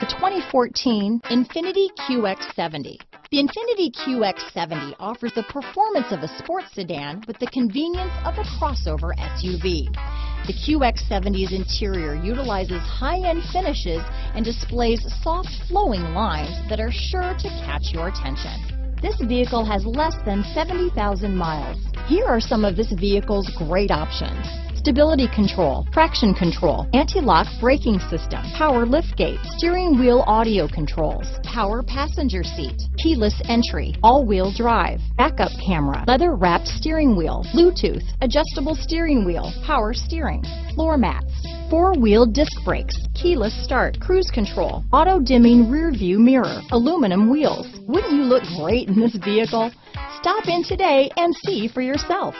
The 2014 Infiniti QX70. The Infiniti QX70 offers the performance of a sports sedan with the convenience of a crossover SUV. The QX70's interior utilizes high-end finishes and displays soft flowing lines that are sure to catch your attention. This vehicle has less than 70,000 miles. Here are some of this vehicle's great options: stability control, traction control, anti-lock braking system, power liftgate, steering wheel audio controls, power passenger seat, keyless entry, all-wheel drive, backup camera, leather-wrapped steering wheel, Bluetooth, adjustable steering wheel, power steering, floor mats, four-wheel disc brakes, keyless start, cruise control, auto-dimming rear-view mirror, aluminum wheels. Wouldn't you look great in this vehicle? Stop in today and see for yourself.